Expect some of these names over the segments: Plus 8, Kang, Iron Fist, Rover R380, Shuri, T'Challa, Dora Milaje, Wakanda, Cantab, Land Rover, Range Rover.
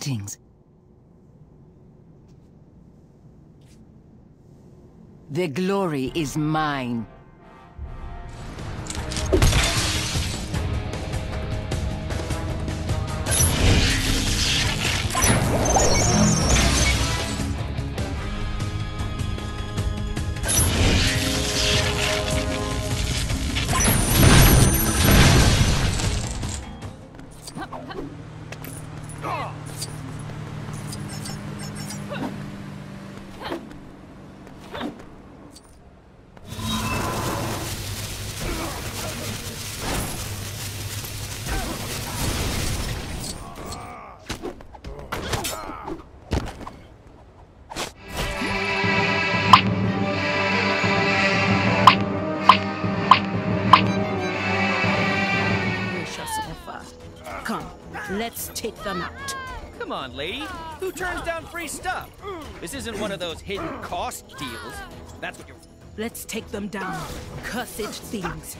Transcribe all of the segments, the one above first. Greetings. The glory is mine. Let's take them out. Come on, lady. Who turns down free stuff? This isn't one of those hidden cost deals. That's what you're... Let's take them down. Cursed things.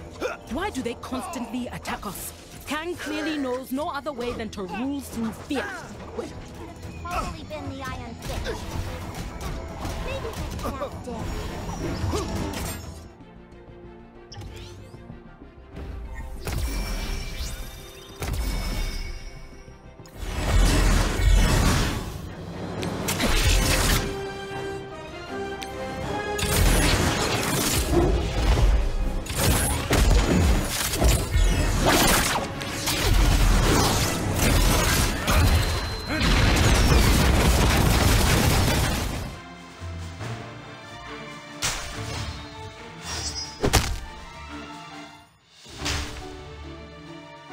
Why do they constantly attack us? Kang clearly knows no other way than to rule through fear. It's probably been the Iron Fist. Maybe it's not dead.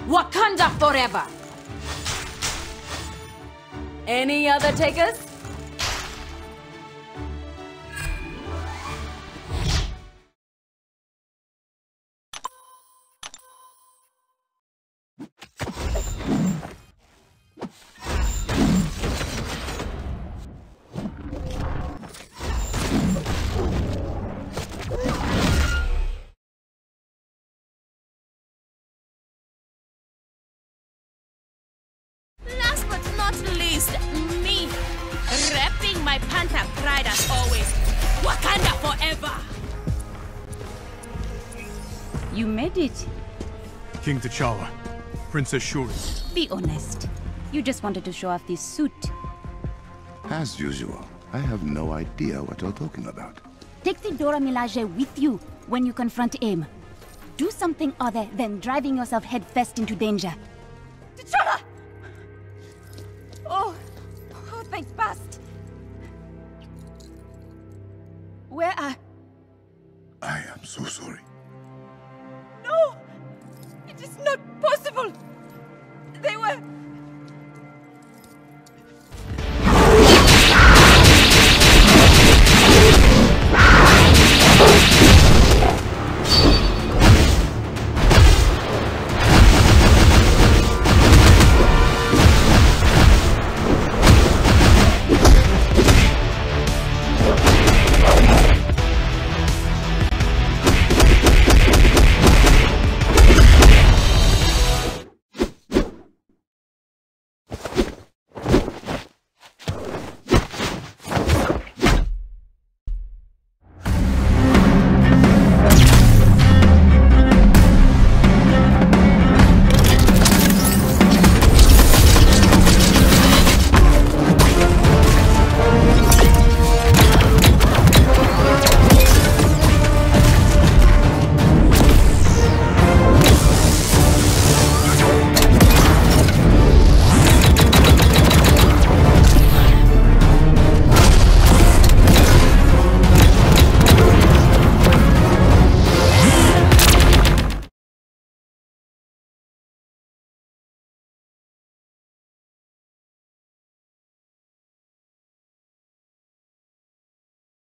Wakanda forever! Any other takers? Me, repping my Panther pride as always. Wakanda forever! You made it. King T'Challa, Princess Shuri. Be honest. You just wanted to show off this suit. As usual, I have no idea what you're talking about. Take the Dora Milaje with you when you confront him. Do something other than driving yourself headfirst into danger. T'Challa! Oh, thank best. Where are... I am so sorry.